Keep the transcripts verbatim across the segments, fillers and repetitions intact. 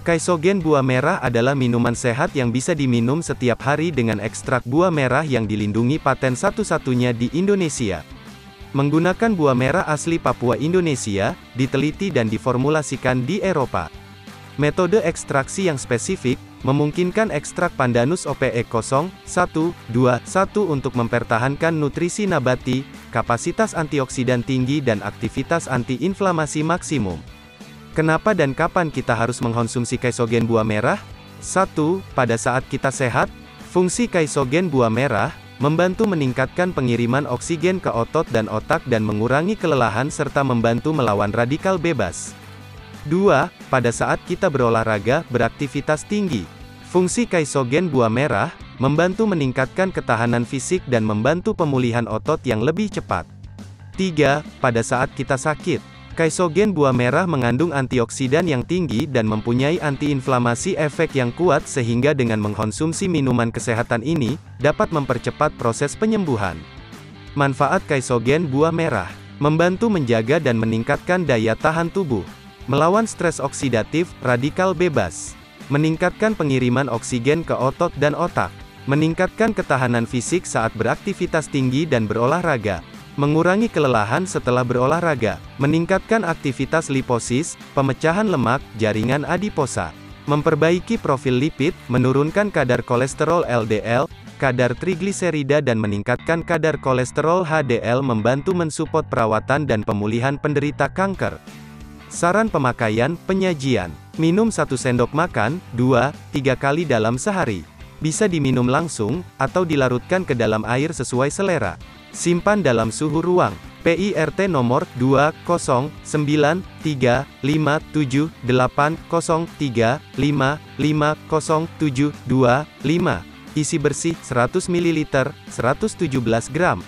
Kaisogen buah merah adalah minuman sehat yang bisa diminum setiap hari dengan ekstrak buah merah yang dilindungi paten satu-satunya di Indonesia. Menggunakan buah merah asli Papua Indonesia, diteliti dan diformulasikan di Eropa. Metode ekstraksi yang spesifik, memungkinkan ekstrak Pandanus O P E nol satu dua satu untuk mempertahankan nutrisi nabati, kapasitas antioksidan tinggi dan aktivitas antiinflamasi maksimum. Kenapa dan kapan kita harus mengkonsumsi kaisogen buah merah? satu. Pada saat kita sehat, fungsi kaisogen buah merah, membantu meningkatkan pengiriman oksigen ke otot dan otak dan mengurangi kelelahan serta membantu melawan radikal bebas. dua. Pada saat kita berolahraga, beraktivitas tinggi, fungsi kaisogen buah merah, membantu meningkatkan ketahanan fisik dan membantu pemulihan otot yang lebih cepat. tiga. Pada saat kita sakit, kaisogen buah merah mengandung antioksidan yang tinggi dan mempunyai antiinflamasi efek yang kuat sehingga dengan mengkonsumsi minuman kesehatan ini, dapat mempercepat proses penyembuhan. Manfaat kaisogen buah merah, membantu menjaga dan meningkatkan daya tahan tubuh, melawan stres oksidatif, radikal bebas, meningkatkan pengiriman oksigen ke otot dan otak, meningkatkan ketahanan fisik saat beraktivitas tinggi dan berolahraga, mengurangi kelelahan setelah berolahraga, meningkatkan aktivitas liposis, pemecahan lemak, jaringan adiposa, memperbaiki profil lipid, menurunkan kadar kolesterol L D L, kadar trigliserida dan meningkatkan kadar kolesterol H D L, membantu mensupport perawatan dan pemulihan penderita kanker. Saran pemakaian, penyajian. Minum satu sendok makan, dua sampai tiga kali dalam sehari. Bisa diminum langsung, atau dilarutkan ke dalam air sesuai selera. Simpan dalam suhu ruang. P I R T nomor dua nol sembilan tiga lima tujuh delapan nol tiga lima lima nol tujuh dua lima. Isi bersih, seratus mililiter, seratus tujuh belas gram.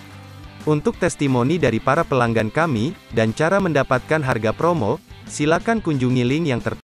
Untuk testimoni dari para pelanggan kami, dan cara mendapatkan harga promo, silakan kunjungi link yang tertera.